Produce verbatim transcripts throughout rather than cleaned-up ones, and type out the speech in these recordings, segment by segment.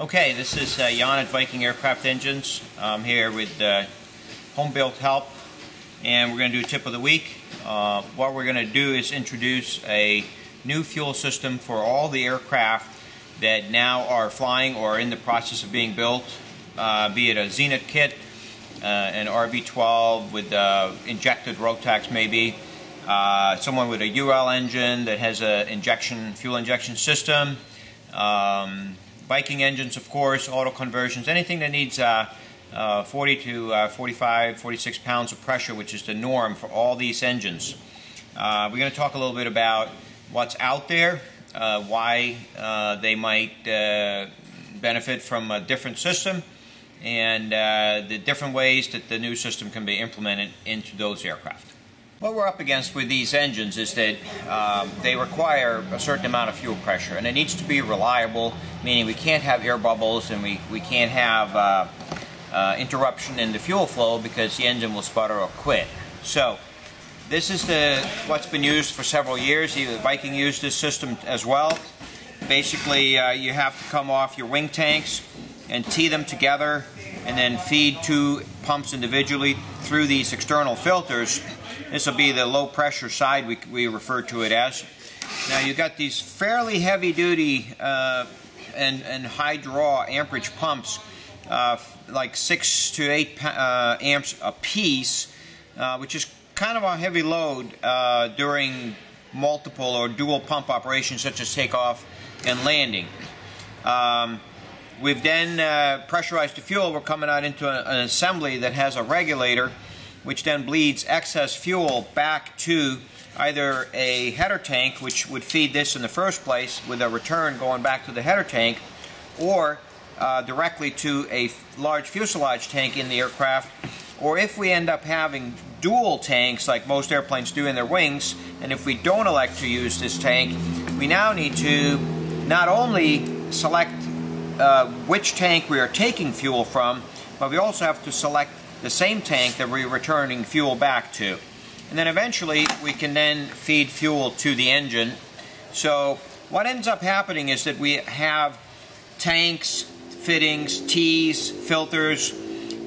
Okay, this is uh, Jan at Viking Aircraft Engines. I'm here with uh, home-built help, and we're going to do a tip of the week. Uh, what we're going to do is introduce a new fuel system for all the aircraft that now are flying or are in the process of being built, uh, be it a Zenith kit, uh, an R V twelve with uh, injected Rotax maybe, uh, someone with a U L engine that has an injection, fuel injection system, um, Viking engines, of course, auto conversions, anything that needs uh, uh, forty to forty-five, forty-six pounds of pressure, which is the norm for all these engines. Uh, we're going to talk a little bit about what's out there, uh, why uh, they might uh, benefit from a different system, and uh, the different ways that the new system can be implemented into those aircraft. What we're up against with these engines is that uh, they require a certain amount of fuel pressure, and it needs to be reliable, meaning we can't have air bubbles and we, we can't have uh, uh, interruption in the fuel flow because the engine will sputter or quit. So this is the what's been used for several years. Even Viking used this system as well. Basically, uh, you have to come off your wing tanks and tee them together and then feed two pumps individually through these external filters. This will be the low pressure side, we, we refer to it as. Now you've got these fairly heavy duty uh, and, and high draw amperage pumps, uh, like six to eight uh, amps a piece, uh, which is kind of a heavy load uh, during multiple or dual pump operations such as takeoff and landing. Um, We've then uh, pressurized the fuel. We're coming out into a, an assembly that has a regulator which then bleeds excess fuel back to either a header tank, which would feed this in the first place with a return going back to the header tank, or uh, directly to a large fuselage tank in the aircraft. Or if we end up having dual tanks like most airplanes do in their wings, and if we don't elect to use this tank, we now need to not only select Uh, which tank we are taking fuel from, but we also have to select the same tank that we're returning fuel back to. And then eventually we can then feed fuel to the engine. So what ends up happening is that we have tanks, fittings, tees, filters,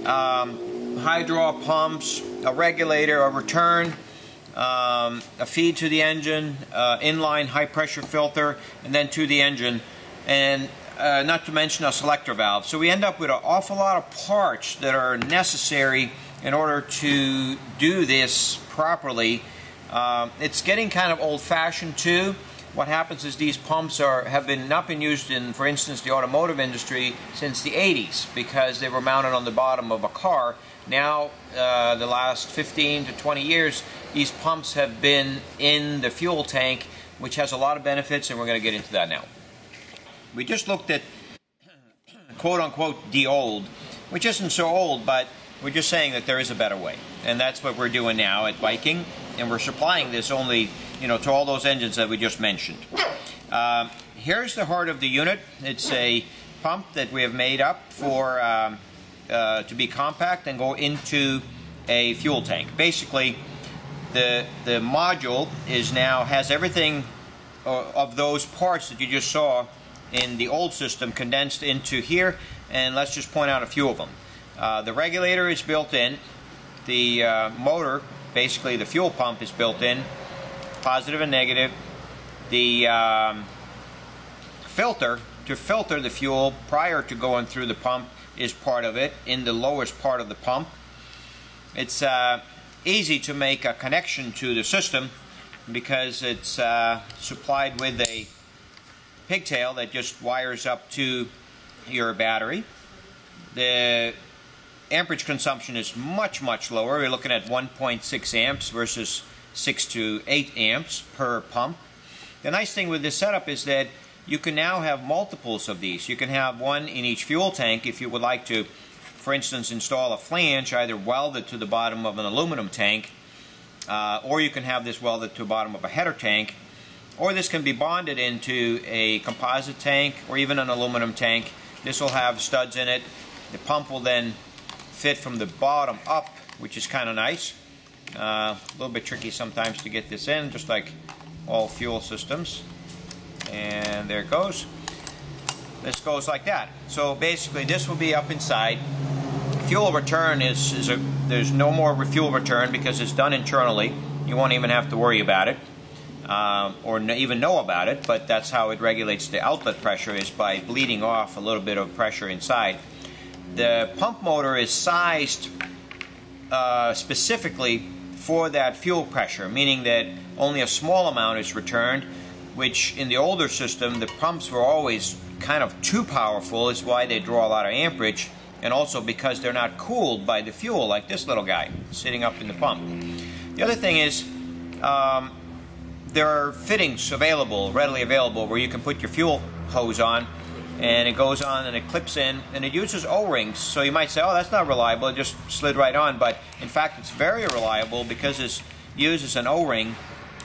um, high draw pumps, a regulator, a return, um, a feed to the engine, uh, inline high pressure filter, and then to the engine. And Uh, not to mention a selector valve. So we end up with an awful lot of parts that are necessary in order to do this properly. Uh, it's getting kind of old-fashioned too. What happens is these pumps are have been not been used in, for instance, the automotive industry since the eighties because they were mounted on the bottom of a car. Now, uh, the last fifteen to twenty years, these pumps have been in the fuel tank, which has a lot of benefits, and we're going to get into that now. We just looked at quote-unquote the old, which isn't so old, but we're just saying that there is a better way. And that's what we're doing now at Viking, and we're supplying this only, you know, to all those engines that we just mentioned. Um, here's the heart of the unit. It's a pump that we have made up for um, uh, to be compact and go into a fuel tank. Basically, the, the module is now has everything of those parts that you just saw in the old system condensed into here, and let's just point out a few of them. Uh, the regulator is built in, the uh, motor, basically the fuel pump, is built in, positive and negative, the um, filter to filter the fuel prior to going through the pump is part of it, in the lowest part of the pump. It's uh, easy to make a connection to the system because it's uh, supplied with a pigtail that just wires up to your battery. The amperage consumption is much, much lower. We're looking at one point six amps versus six to eight amps per pump. The nice thing with this setup is that you can now have multiples of these. You can have one in each fuel tank if you would like to, for instance, install a flange, either welded to the bottom of an aluminum tank, uh, or you can have this welded to the bottom of a header tank. Or this can be bonded into a composite tank or even an aluminum tank. This will have studs in it. The pump will then fit from the bottom up, which is kind of nice. Uh, a little bit tricky sometimes to get this in, just like all fuel systems. And there it goes. This goes like that. So basically this will be up inside. Fuel return is, is a, there's no more fuel return because it's done internally. You won't even have to worry about it um, or n even know about it, but that's how it regulates the outlet pressure, is by bleeding off a little bit of pressure inside. The pump motor is sized uh, specifically for that fuel pressure, meaning that only a small amount is returned, which in the older system the pumps were always kind of too powerful, is why they draw a lot of amperage, and also because they're not cooled by the fuel, like this little guy sitting up in the pump. The other thing is um, there are fittings available, readily available, where you can put your fuel hose on and it goes on and it clips in, and it uses O-rings. So you might say, oh, that's not reliable, it just slid right on, but in fact it's very reliable because it uses an O-ring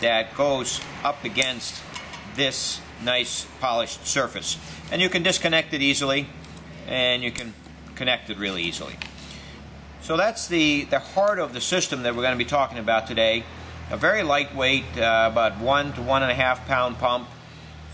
that goes up against this nice polished surface, and you can disconnect it easily and you can connect it really easily. So that's the the heart of the system that we're going to be talking about today. A very lightweight, uh, about one to one and a half pound pump.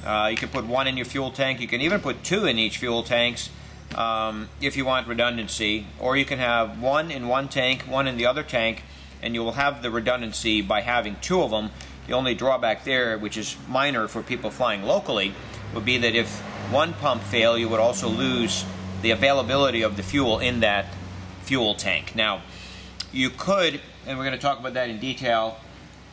Uh, you can put one in your fuel tank, you can even put two in each fuel tanks um, if you want redundancy, or you can have one in one tank, one in the other tank, and you will have the redundancy by having two of them. The only drawback there, which is minor for people flying locally, would be that if one pump failed, you would also lose the availability of the fuel in that fuel tank. Now, you could, and we're going to talk about that in detail,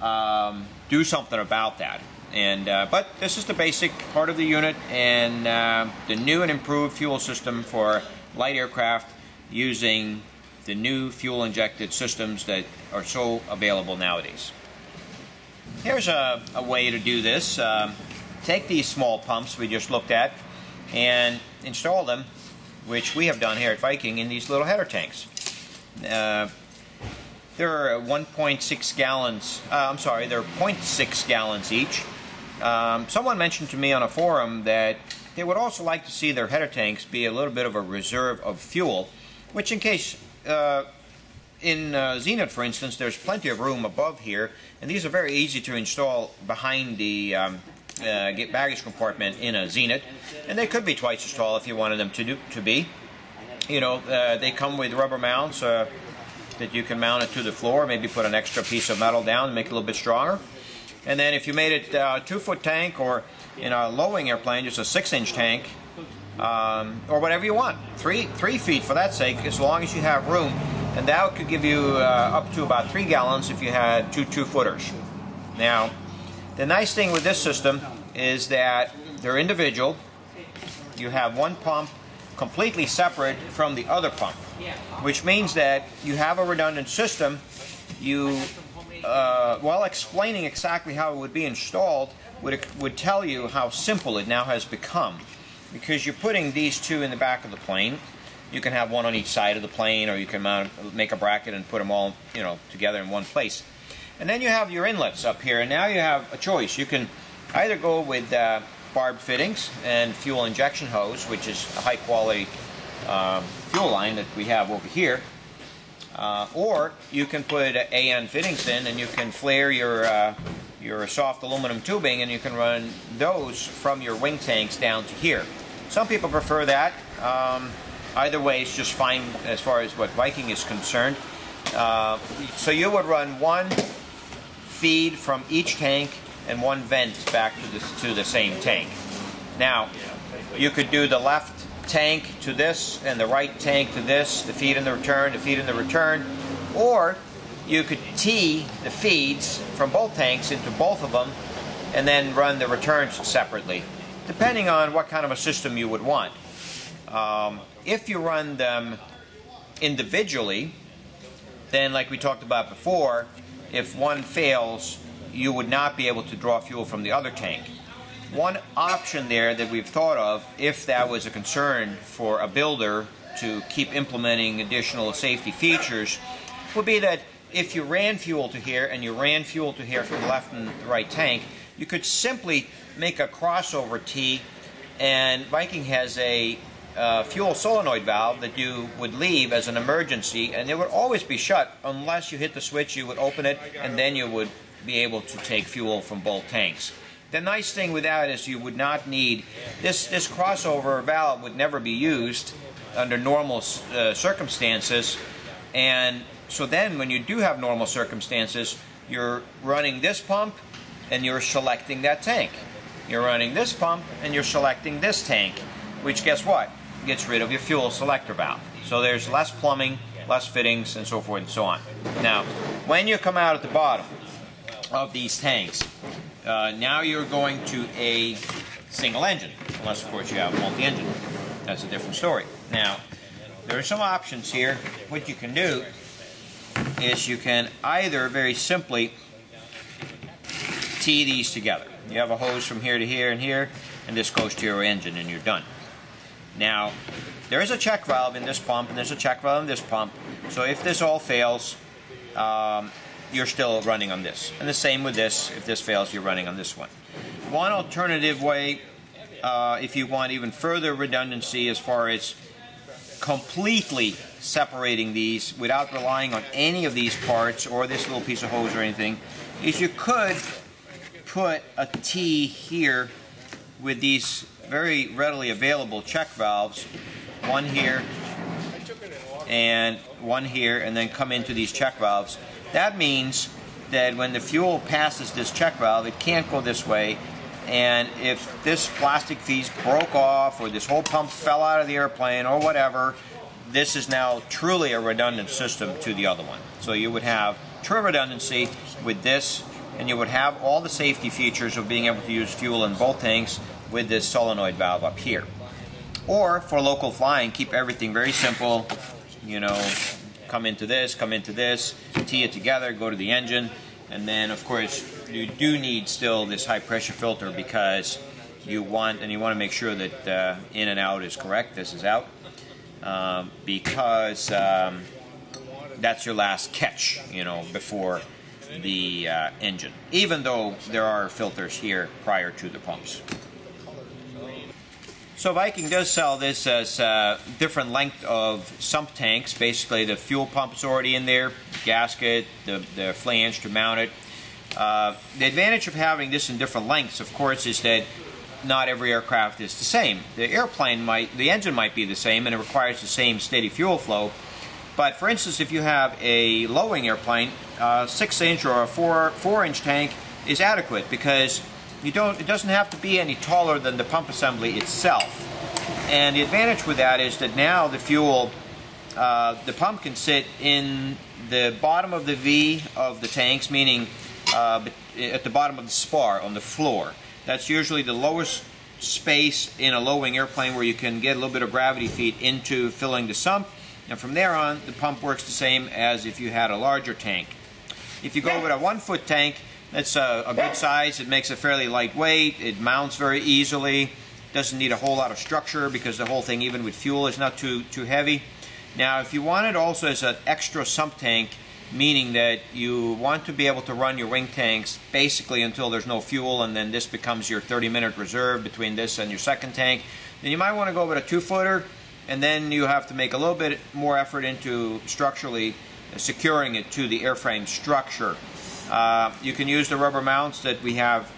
um, do something about that. And uh, but this is the basic part of the unit, and uh, the new and improved fuel system for light aircraft using the new fuel-injected systems that are so available nowadays. Here's a, a way to do this. Um, take these small pumps we just looked at and install them, which we have done here at Viking, in these little header tanks. Uh, they're one point six gallons, uh, I'm sorry, they're zero point six gallons each. Um, someone mentioned to me on a forum that they would also like to see their header tanks be a little bit of a reserve of fuel, which in case, uh, in uh, Zenith, for instance, there's plenty of room above here, and these are very easy to install behind the um, uh, baggage compartment in a Zenith, and they could be twice as tall if you wanted them to do, to be. You know, uh, they come with rubber mounts uh, that you can mount it to the floor, maybe put an extra piece of metal down and make it a little bit stronger. And then if you made it a uh, two-foot tank, or in a low-wing airplane, just a six-inch tank, um, or whatever you want, three, three feet for that sake, as long as you have room. And that could give you uh, up to about three gallons if you had two two-footers. Now, the nice thing with this system is that they're individual. You have one pump completely separate from the other pump, which means that you have a redundant system. You, uh, while explaining exactly how it would be installed, would, would tell you how simple it now has become, because you're putting these two in the back of the plane. You can have one on each side of the plane, or you can mount, make a bracket and put them all, you know, together in one place. And then you have your inlets up here, and now you have a choice. You can either go with uh, barb fittings and fuel injection hose, which is a high-quality uh, fuel line that we have over here, uh, or you can put A N fittings in, and you can flare your uh, your soft aluminum tubing, and you can run those from your wing tanks down to here. Some people prefer that. Um, Either way, it's just fine as far as what Viking is concerned. Uh, so you would run one feed from each tank and one vent back to the, to the same tank. Now, you could do the left tank to this and the right tank to this, the feed and the return, the feed and the return, or you could tee the feeds from both tanks into both of them and then run the returns separately, depending on what kind of a system you would want. Um, If you run them individually, then like we talked about before, if one fails, you would not be able to draw fuel from the other tank. One option there that we've thought of, if that was a concern for a builder to keep implementing additional safety features, would be that if you ran fuel to here and you ran fuel to here from the left and the right tank, you could simply make a crossover tee, and Viking has a Uh, fuel solenoid valve that you would leave as an emergency, and it would always be shut unless you hit the switch. You would open it, and then you would be able to take fuel from both tanks. The nice thing with that is you would not need, this, this crossover valve would never be used under normal uh, circumstances, and so then when you do have normal circumstances, you're running this pump and you're selecting that tank. You're running this pump and you're selecting this tank, which guess what? Gets rid of your fuel selector valve. So there's less plumbing, less fittings, and so forth and so on. Now, when you come out at the bottom of these tanks, uh, now you're going to a single engine, unless of course you have multi-engine. That's a different story. Now, there are some options here. What you can do is you can either very simply tee these together. You have a hose from here to here and here, and this goes to your engine and you're done. Now, there is a check valve in this pump and there's a check valve in this pump, so if this all fails, um, you're still running on this. And the same with this, if this fails, you're running on this one. One alternative way, uh, if you want even further redundancy as far as completely separating these without relying on any of these parts or this little piece of hose or anything, is you could put a T here with these very readily available check valves, one here and one here, and then come into these check valves. That means that when the fuel passes this check valve, it can't go this way, and if this plastic piece broke off or this whole pump fell out of the airplane or whatever, this is now truly a redundant system to the other one. So you would have true redundancy with this, and you would have all the safety features of being able to use fuel in both tanks with this solenoid valve up here. Or for local flying, keep everything very simple, you know, come into this, come into this, tee it together, go to the engine, and then of course you do need still this high pressure filter, because you want, and you want to make sure that uh, in and out is correct, this is out, um, because um, that's your last catch, you know, before the uh, engine, even though there are filters here prior to the pumps. So Viking does sell this as uh, different length of sump tanks. Basically the fuel pump is already in there, gasket, the, the flange to mount it. Uh, the advantage of having this in different lengths, of course, is that not every aircraft is the same. The airplane might, the engine might be the same and it requires the same steady fuel flow. But for instance, if you have a low-wing airplane, a six inch or a four, four inch tank is adequate, because You don't, it doesn't have to be any taller than the pump assembly itself. And the advantage with that is that now the fuel, uh, the pump can sit in the bottom of the V of the tanks, meaning uh, at the bottom of the spar on the floor. That's usually the lowest space in a low-wing airplane where you can get a little bit of gravity feed into filling the sump. And from there on, the pump works the same as if you had a larger tank. If you go with a one-foot tank, it's a, a good size, it makes it fairly lightweight, it mounts very easily, doesn't need a whole lot of structure because the whole thing, even with fuel, is not too, too heavy. Now if you want it also as an extra sump tank, meaning that you want to be able to run your wing tanks basically until there's no fuel, and then this becomes your thirty minute reserve between this and your second tank, then you might want to go with a two-footer, and then you have to make a little bit more effort into structurally securing it to the airframe structure. Uh, you can use the rubber mounts that we have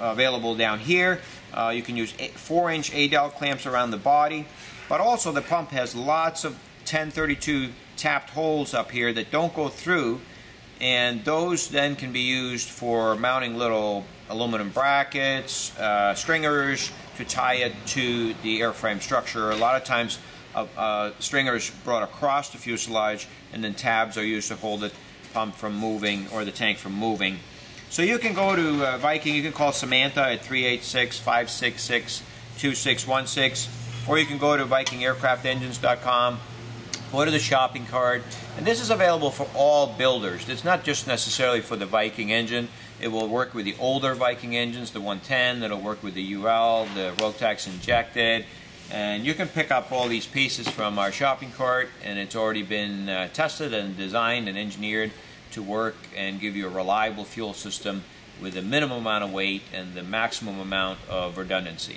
available down here. Uh, you can use four inch Adel clamps around the body, but also the pump has lots of ten thirty-two tapped holes up here that don't go through, and those then can be used for mounting little aluminum brackets, uh, stringers to tie it to the airframe structure. A lot of times uh, uh, stringers brought across the fuselage, and then tabs are used to hold it pump from moving or the tank from moving. So you can go to uh, Viking, you can call Samantha at three eight six, five six six, two six one six, or you can go to viking aircraft engines dot com, go to the shopping cart, and this is available for all builders. It's not just necessarily for the Viking engine. It will work with the older Viking engines, the one ten, it'll work with the U L, the Rotax injected, and you can pick up all these pieces from our shopping cart, and it's already been uh, tested and designed and engineered to work and give you a reliable fuel system with the minimum amount of weight and the maximum amount of redundancy.